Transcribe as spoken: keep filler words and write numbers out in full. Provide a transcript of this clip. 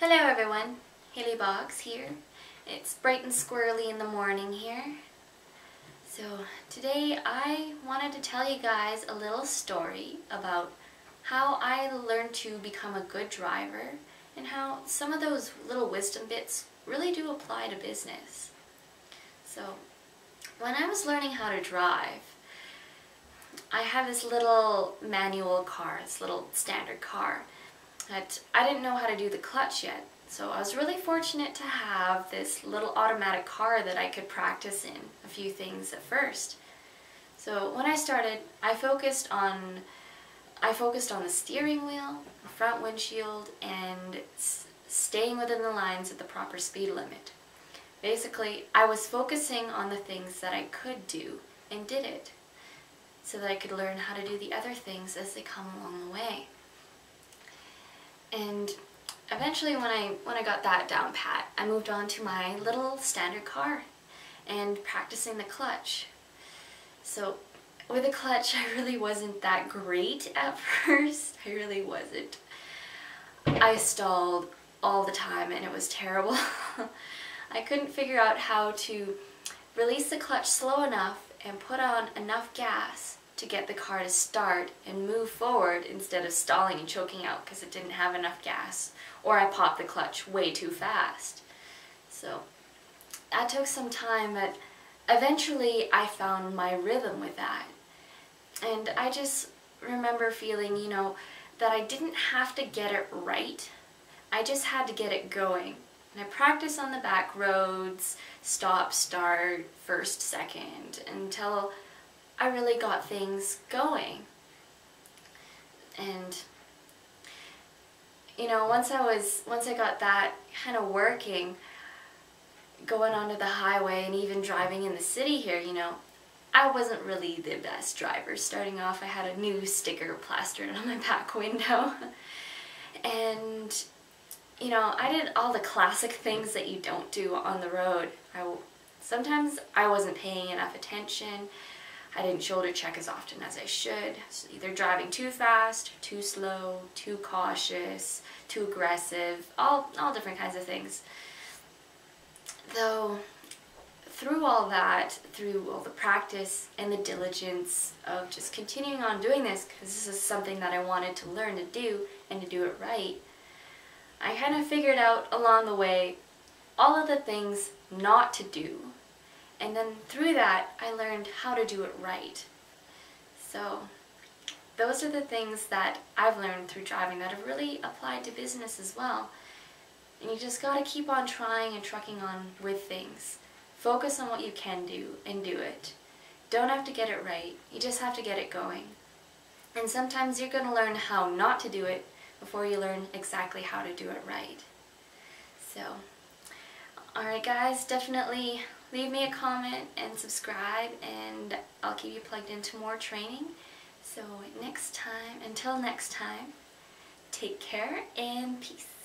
Hello everyone, Hayley Boggs here. It's bright and squirrely in the morning here. So today I wanted to tell you guys a little story about how I learned to become a good driver and how some of those little wisdom bits really do apply to business. So when I was learning how to drive, I have this little manual car, this little standard car. I didn't know how to do the clutch yet, so I was really fortunate to have this little automatic car that I could practice in a few things at first. So when I started, I focused on I focused on the steering wheel, the front windshield, and s staying within the lines at the proper speed limit. Basically, I was focusing on the things that I could do and did it, so that I could learn how to do the other things as they come along the way. And eventually when I when I got that down pat, I moved on to my little standard car and practicing the clutch. So with the clutch, I really wasn't that great at first. I really wasn't. I stalled all the time and it was terrible. I couldn't figure out how to release the clutch slow enough and put on enough gas to get the car to start and move forward instead of stalling and choking out because it didn't have enough gas, or I popped the clutch way too fast. So that took some time, but eventually I found my rhythm with that. And I just remember feeling, you know, that I didn't have to get it right. I just had to get it going. And I practiced on the back roads, stop, start, first, second, until I really got things going. And you know, once I was once I got that kind of working, going onto the highway and even driving in the city here, you know, I wasn't really the best driver. Starting off, I had a new sticker plastered on my back window. And you know, I did all the classic things that you don't do on the road. I, sometimes I wasn't paying enough attention. I didn't shoulder check as often as I should. So either driving too fast, too slow, too cautious, too aggressive, all, all different kinds of things. Though through all that, through all the practice and the diligence of just continuing on doing this, because this is something that I wanted to learn to do and to do it right, I kind of figured out along the way all of the things not to do. And then through that, I learned how to do it right. So those are the things that I've learned through driving that have really applied to business as well. And you just gotta keep on trying and trucking on with things. Focus on what you can do and do it. Don't have to get it right, you just have to get it going. And sometimes you're gonna learn how not to do it before you learn exactly how to do it right. So, alright guys, definitely leave me a comment and subscribe, and I'll keep you plugged into more training. So next time, until next time, take care and peace.